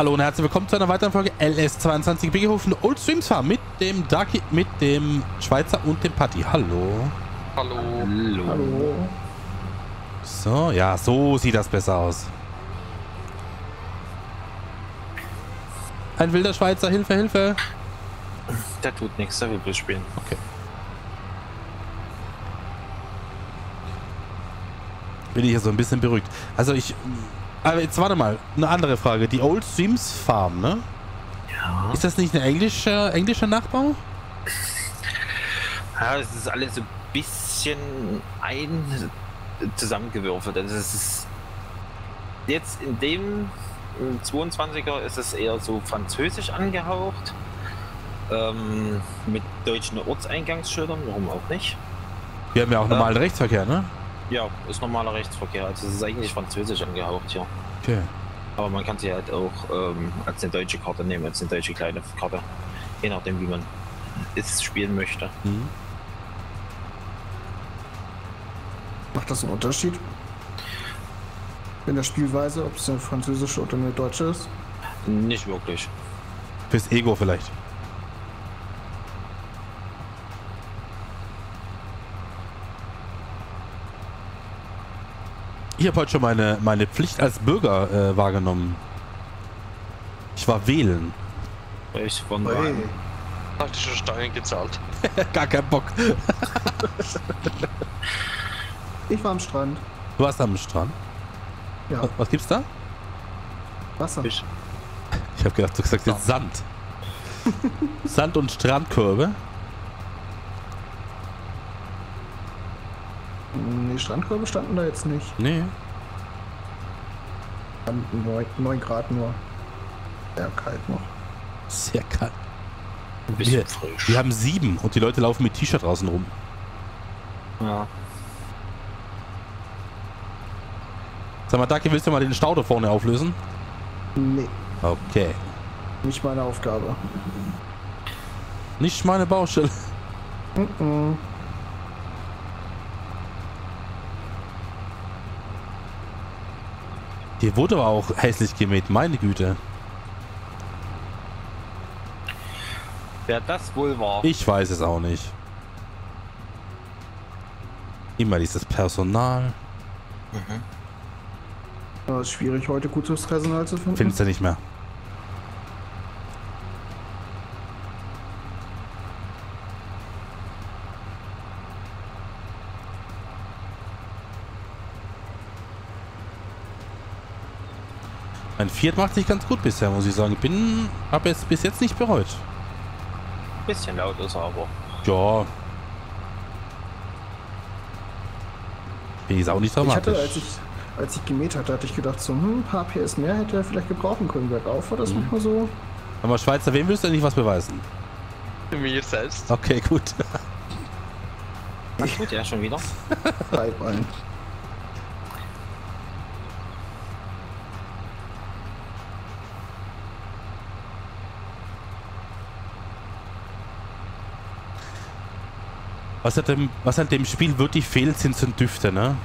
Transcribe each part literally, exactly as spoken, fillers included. Hallo und herzlich willkommen zu einer weiteren Folge L S zweiundzwanzig B G-Hof in Old Streams Farm mit dem Ducky, mit dem Schweizer und dem Patti. Hallo. Hallo. Hallo. Hallo. So, ja, so sieht das besser aus. Ein wilder Schweizer, Hilfe, Hilfe. Der tut nichts, der will bloß spielen. Okay. Bin ich ja so ein bisschen beruhigt. Also ich... Aber jetzt warte mal, eine andere Frage. Die Old Streams Farm, ne? Ja. Ist das nicht ein englischer, englischer Nachbau? Ja, das ist alles so ein bisschen ein zusammengewürfelt. Also es ist jetzt in dem zweiundzwanziger ist es eher so französisch angehaucht. Ähm, mit deutschen Ortseingangsschildern, warum auch nicht? Wir haben ja auch normalen ähm, Rechtsverkehr, ne? Ja, ist normaler Rechtsverkehr, also es ist eigentlich französisch angehaucht hier. Okay. Aber man kann sie halt auch ähm, als eine deutsche Karte nehmen, als eine deutsche kleine Karte. Je nachdem, wie man es spielen möchte. Mhm. Macht das einen Unterschied in der Spielweise, ob es eine französische oder eine deutsche ist? Nicht wirklich. Fürs Ego vielleicht. Ich habe heute schon meine, meine Pflicht als Bürger äh, wahrgenommen. Ich war wählen. Ich war wählen. Hatte schon Steuern gezahlt. Gar kein Bock. Ich war am Strand. Du warst am Strand? Ja. Was, was gibt's da? Wasser. Ich, ich habe gedacht, du hast gesagt jetzt Sand. Sand und Strandkörbe. Nee, Strandkörbe standen da jetzt nicht. Nee. neun Grad nur. Sehr kalt noch. Sehr kalt. Ein bisschen wir, frisch. Wir haben sieben und die Leute laufen mit T-Shirt draußen rum. Ja. Sag mal, Ducky, willst du mal den Stau da vorne auflösen? Nee. Okay. Nicht meine Aufgabe. Nicht meine Baustelle. Mm-mm. Hier wurde aber auch hässlich gemäht, meine Güte. Wer das wohl war? Ich weiß es auch nicht. Immer dieses Personal. Mhm. Das ist schwierig, heute gutes Personal zu finden. Findest du nicht mehr. Mein Fiat macht sich ganz gut bisher, muss ich sagen. Ich bin, hab es bis jetzt nicht bereut. Bisschen laut ist er aber. Ja. Bin ich auch nicht dramatisch. Ich hatte, als, ich, als ich gemäht hatte, hatte ich gedacht, so hm, ein paar P S mehr hätte er vielleicht gebrauchen können. Bergauf war das mhm. manchmal so. Aber Schweizer, wem willst du nicht was beweisen? Mir selbst. Okay, gut. Ach gut, ja, schon wieder. Bleib ein. Was an dem, was an dem Spiel wirklich fehlt, sind so Düfte, ne?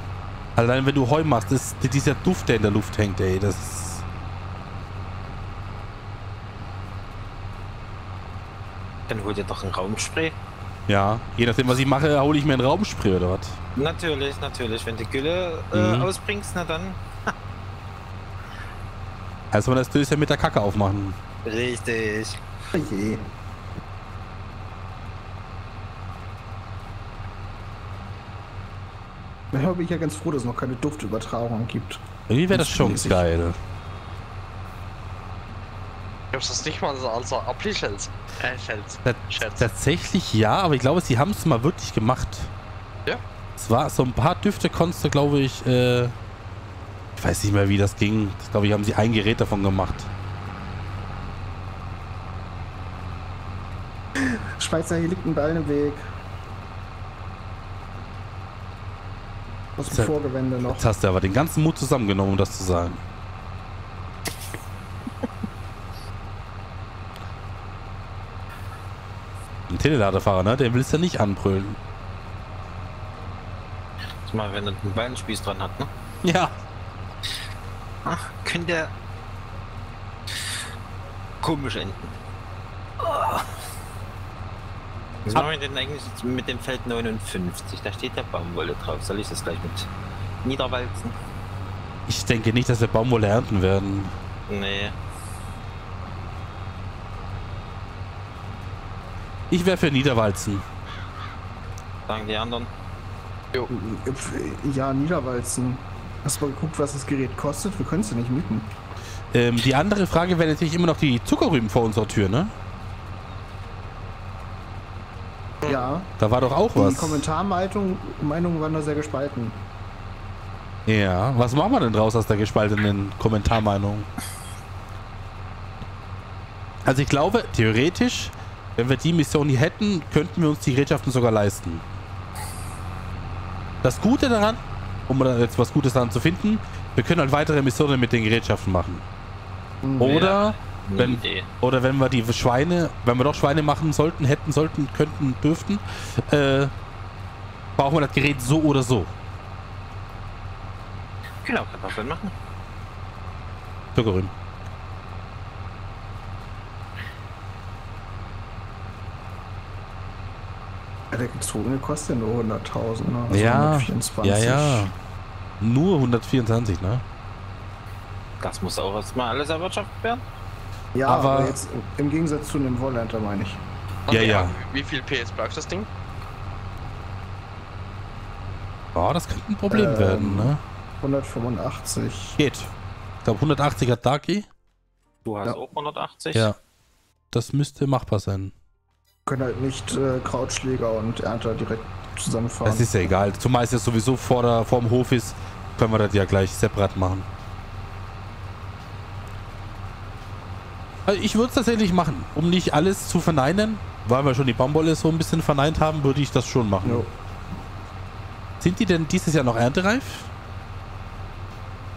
Allein wenn du Heu machst, ist dieser Duft, der in der Luft hängt, ey, das ist... Dann hol dir doch ein Raumspray. Ja, je nachdem, was ich mache, hole ich mir ein Raumspray oder was? Natürlich, natürlich. Wenn du Gülle äh, mhm. ausbringst, na dann... Also man das Döschen mit der Kacke aufmachen. Richtig. Okay. Da bin ich ja ganz froh, dass es noch keine Duftübertragung gibt. Irgendwie wäre das schon geil. Ich hab's das nicht mal so als Abfels. Tatsächlich ja, aber ich glaube, sie haben es mal wirklich gemacht. Ja. Es war so ein paar Düfte konntest du, glaube ich, äh, ich weiß nicht mehr, wie das ging. Ich glaube, ich haben sie ein Gerät davon gemacht. Schweizer, hier liegt ein Ball im Weg. Aus dem Vorgewende noch. Jetzt hast du aber den ganzen Mut zusammengenommen, um das zu sagen. Ein Teleladerfahrer, ne? Den willst du nicht anbrüllen. Ich meine, wenn er einen Beinspieß dran hat, ne? Ja. Ach, könnte der... komisch enden. Oh. Was machen wir denn eigentlich mit dem Feld neunundfünfzig? Da steht der Baumwolle drauf. Soll ich das gleich mit niederwalzen? Ich denke nicht, dass wir Baumwolle ernten werden. Nee. Ich wäre für niederwalzen. Sagen die anderen. Jo. Ja, niederwalzen. Hast mal geguckt, was das Gerät kostet? Wir können es ja nicht mieten. Ähm, die andere Frage wäre natürlich immer noch die Zuckerrüben vor unserer Tür, ne? Ja. Da war doch auch was. Die Kommentarmeinungen waren da sehr gespalten. Ja, was machen wir denn draus aus der gespaltenen Kommentarmeinung? Also ich glaube, theoretisch, wenn wir die Mission hier hätten, könnten wir uns die Gerätschaften sogar leisten. Das Gute daran, um jetzt was Gutes daran zu finden, wir können halt weitere Missionen mit den Gerätschaften machen. Oder, ja, wenn, oder wenn wir die Schweine, wenn wir doch Schweine machen sollten, hätten, sollten, könnten, dürften, äh, brauchen wir das Gerät so oder so. Genau, kann man schon machen. Zuckerrüben. Der gezogene kostet nur hunderttausend, ne? Also ja, hundertvierundzwanzig. Ja, ja. Nur hundertvierundzwanzig, ne? Das muss auch erstmal alles erwirtschaftet werden. Ja, aber, aber jetzt im Gegensatz zu einem Wollhunter, meine ich. Ja, ja, ja. Wie viel P S braucht das Ding? Ja, das könnte ein Problem ähm, werden, ne? hundertfünfundachtzig. Geht. Ich glaube, hundertachtzig hat Ducky. Du hast ja auch hundertachtzig? Ja. Das müsste machbar sein. Können halt nicht äh, Krautschläger und Ernter direkt zusammenfahren. Das ist ja egal. Zumal es ja sowieso vor, der, vor dem Hof ist, können wir das ja gleich separat machen. Also ich würde es tatsächlich machen. Um nicht alles zu verneinen, weil wir schon die Baumwolle so ein bisschen verneint haben, würde ich das schon machen. Jo. Sind die denn dieses Jahr noch erntereif?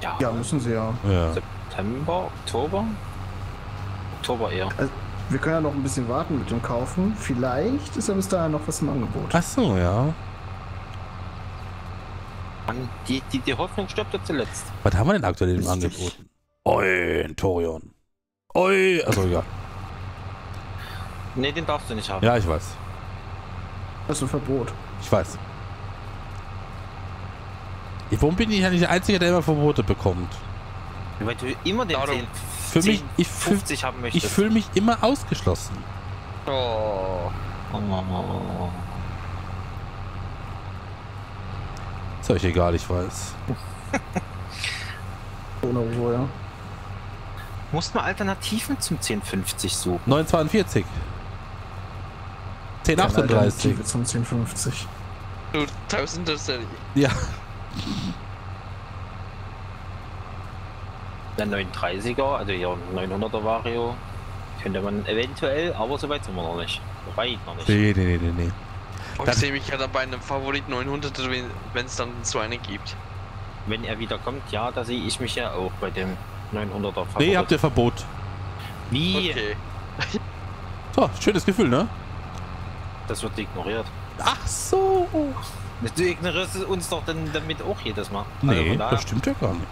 Ja, ja, müssen sie ja. ja. September, Oktober? Oktober eher. Also, wir können ja noch ein bisschen warten mit dem Kaufen. Vielleicht ist ja bis dahin noch was im Angebot. Ach so, ja. Die, die, die Hoffnung stirbt ja zuletzt. Was haben wir denn aktuell im Angebot? Oi, ein Torion. Oi, also ja. Ne, den darfst du nicht haben. Ja, ich weiß. Das ist ein Verbot. Ich weiß. Warum bin ich ja nicht der Einzige, der immer Verbote bekommt? Weil du immer den zehn, für zehn, mich, ich, fünfzig haben möchtest. Ich fühle mich immer ausgeschlossen. Oh. Oh, oh, oh. Ist euch egal, ich weiß. Ohne Ruhe, ja. Muss man Alternativen zum zehn fünfzig suchen? neun zweiundvierzig. zehn achtunddreißig. Ja, zum zehn fünfzig. Du tausender Serie. Ja. Der neununddreißiger, also hier neunhunderter Vario, könnte man eventuell, aber so weit sind wir noch nicht. Weit noch nicht. Nee, nee, nee, nee. Und ich sehe mich ja dabei in einem Favorit neunhundert, wenn es dann so eine gibt. Wenn er wieder kommt, ja, da sehe ich mich ja auch bei dem neunhunderter Favorit. Nee, habt ihr Verbot. Wie? Okay. So, schönes Gefühl, ne? Das wird ignoriert. Ach so. Du ignorierst uns doch dann damit auch jedes Mal. Nee, also das stimmt ja gar nicht.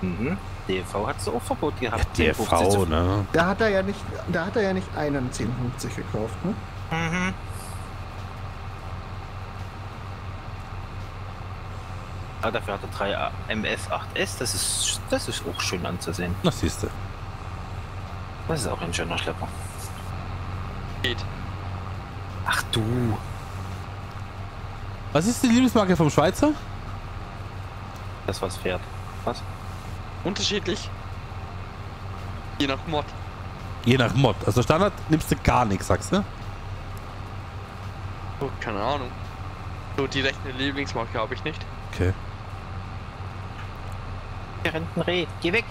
Mhm. D F V hat es auch Verbot gehabt. Ja, D F V, ne? Da hat er ja nicht, da hat er ja nicht einen zehn fünfzig gekauft, ne? Mhm. Aber dafür hat er drei M F acht S, das ist, das ist auch schön anzusehen. Das siehst du. Das ist auch ein schöner Schlepper. Geht. Ach du. Was ist die Lieblingsmarke vom Schweizer? Das, was fährt. Was? Unterschiedlich. Je nach Mod. Je nach Mod. Also Standard nimmst du gar nichts, sagst du? Ne? Oh, keine Ahnung. So direkt eine Lieblingsmarke habe ich nicht. Okay. Hier rennt ein Reh. Geh weg.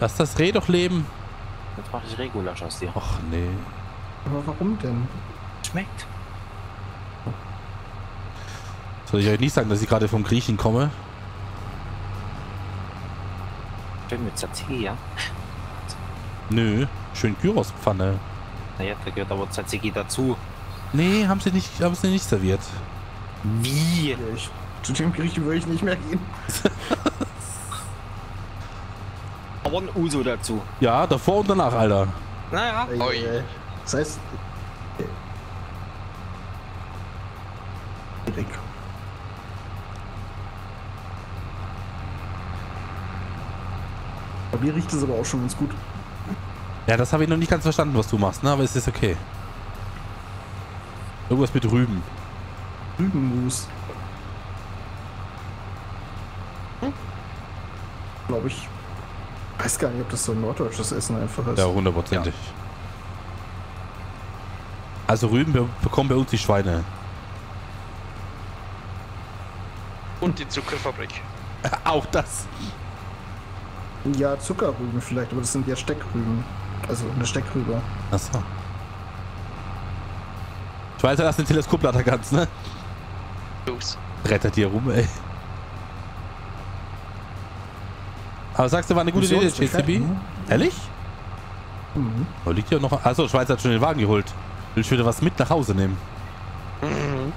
Lass das Reh doch leben. Jetzt mache ich Rehgulasch aus dir. Och nee. Aber warum denn? Schmeckt. Soll ich euch nicht sagen, dass ich gerade vom Griechen komme? Schön mit Tzatziki, ja? Nö, schön Gyrospfanne. Naja, da gehört aber Tzatziki dazu. Nee, haben sie nicht, haben sie nicht serviert. Wie? Ich, zu dem Griechen würde ich nicht mehr gehen. Aber ein Uso dazu. Ja, davor und danach, Alter. Naja. Oi. Das heißt... Direkt. Bei mir riecht es aber auch schon ganz gut. Ja, das habe ich noch nicht ganz verstanden, was du machst, ne? Aber es ist okay. Irgendwas mit Rüben. Rübenmus. Hm? Glaube ich. Weiß gar nicht, ob das so ein norddeutsches Essen einfach ist. Ja, hundertprozentig. Ja. Also Rüben bekommen bei uns die Schweine. Und die Zuckerfabrik. Auch das. Ja, Zuckerrüben vielleicht, aber das sind ja Steckrüben. Also eine Steckrübe. Achso. Ich weiß ja, das sind Teleskoplader ganz, ne? Los. Rettet dir rum, ey. Aber sagst du, war eine gute Idee, J C B? Mhm. Ehrlich? Mhm. Da liegt ja noch... Achso, Schweiz hat schon den Wagen geholt. Will ich wieder was mit nach Hause nehmen? Mhm.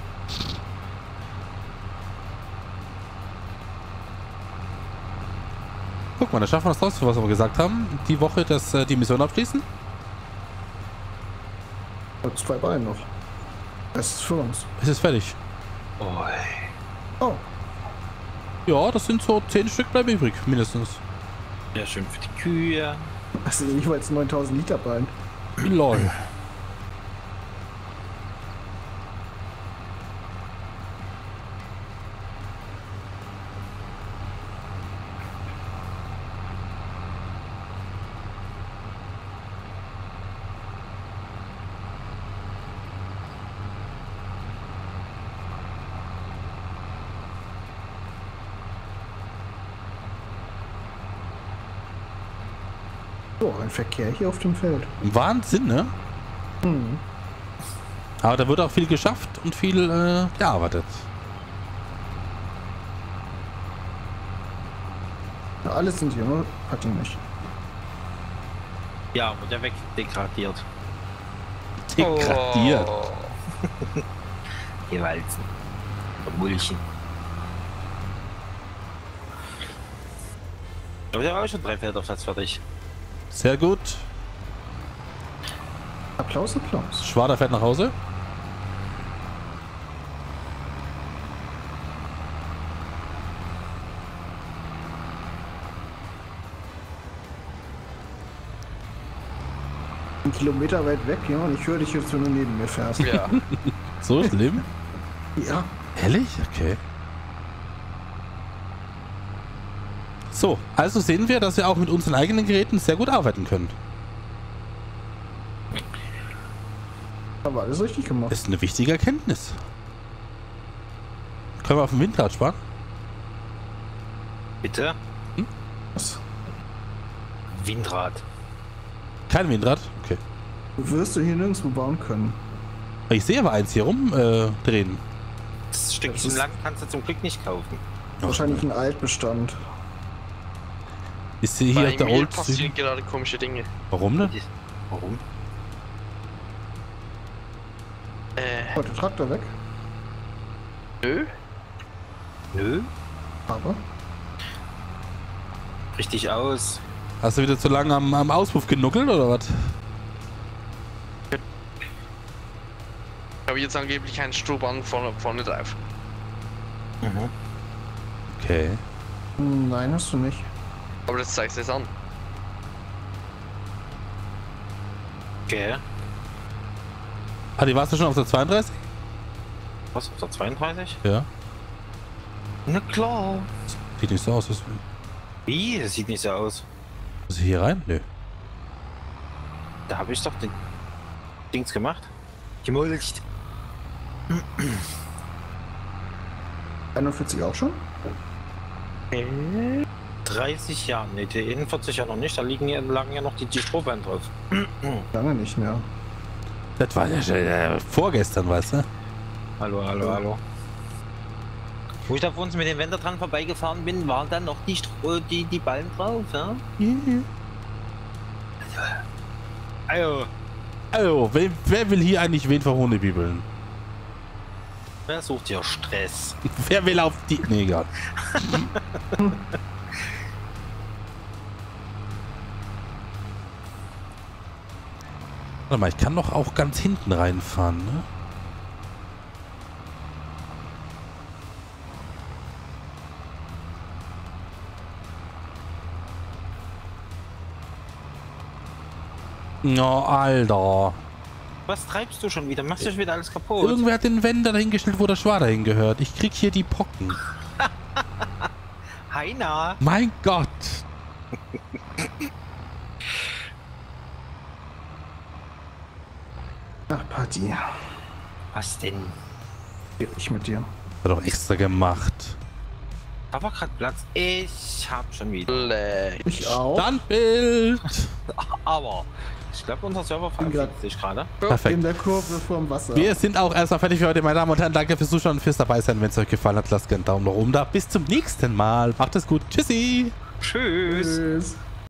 Guck mal, da schaffen wir das raus, was wir gesagt haben. Die Woche, dass äh, die Mission abschließen. Und zwei Beine noch. Es ist für uns. Es ist fertig. Oh, ey. Oh. Ja, das sind so zehn Stück bleiben übrig, mindestens. Ja, schön für die Kühe. Das sind nicht mal jetzt neuntausend Liter Bein. Lol. So, ein Verkehr hier auf dem Feld. Wahnsinn, ne? Mhm. Aber da wird auch viel geschafft und viel äh, gearbeitet. Ja, alles sind hier, ne? Hat ihn nicht. Ja, aber der weg degradiert. Degradiert? Oh. Gewalzen. Mulchen. Aber der war auch schon drei Felder auf Platz fertig. Sehr gut. Applaus, Applaus. Schwader fährt nach Hause. Ein Kilometer weit weg, ja, und ich höre dich jetzt, wenn du neben mir fährst. Ja. So schlimm? Ja. Ehrlich? Okay. So, also sehen wir, dass wir auch mit unseren eigenen Geräten sehr gut arbeiten können. Haben wir alles richtig gemacht. Ist eine wichtige Erkenntnis. Können wir auf dem Windrad sparen? Bitte? Hm? Was? Windrad. Kein Windrad? Okay. Wirst du hier nirgendwo bauen können. Ich sehe aber eins hier rumdrehen. Äh, das Stückchen Land kannst du zum Glück nicht kaufen. Wahrscheinlich ein Altbestand. Ich sehe hier auf der Old Streams gerade komische Dinge. Warum ne? Warum? Äh. Oh, der Traktor weg? Nö. Nö. Aber? Richtig aus. Hast du wieder zu lange am, am Auspuff genuckelt oder was? Ich habe jetzt angeblich einen Strohband vorne, vorne drauf. Mhm. Okay. Nein, hast du nicht. Aber das zeigst du jetzt an. Okay. Ah, die warst du schon auf der zweiunddreißig? Was, auf der zweiunddreißig? Ja. Na klar. Sieht nicht so aus. Was... Wie? Das sieht nicht so aus. Muss ich hier rein? Nö. Da habe ich doch den Dings gemacht. Gemulcht. einundvierzig auch schon? Äh. dreißig Jahren, ne, die einundvierzig Jahre noch nicht, da liegen ja, lagen ja noch die, die Strohbeine drauf. Lange nicht mehr. Das war ja schon äh, vorgestern, weißt du? Hallo, hallo, ja. Hallo. Wo ich da vor uns mit dem Wender dran vorbeigefahren bin, waren dann noch die Stroh, die, die Ballen drauf, ja? Mhm. Also, also wer, wer will hier eigentlich wen verhonebibeln? Wer sucht hier Stress? Wer will auf die... Nee, egal. Warte mal, ich kann doch auch ganz hinten reinfahren, ne? No, Alter. Was treibst du schon wieder? Machst du schon wieder alles kaputt? Irgendwer hat den Wender dahingestellt, wo der Schwader hingehört. Ich krieg hier die Pocken. Heiner. Mein Gott. Ach, Party. Was denn? Ich mit dir. Hat doch extra gemacht. Da war gerade Platz. Ich hab schon wieder. Blech. Ich auch. Standbild. Aber ich glaube, unser Server verabschiedet sich gerade. Perfekt. In der Kurve vorm Wasser. Wir sind auch erstmal fertig für heute, meine Damen und Herren. Danke fürs Zuschauen und fürs dabei sein. Wenn es euch gefallen hat, lasst gerne einen Daumen nach oben da. Bis zum nächsten Mal. Macht es gut. Tschüssi. Tschüss. Tschüss.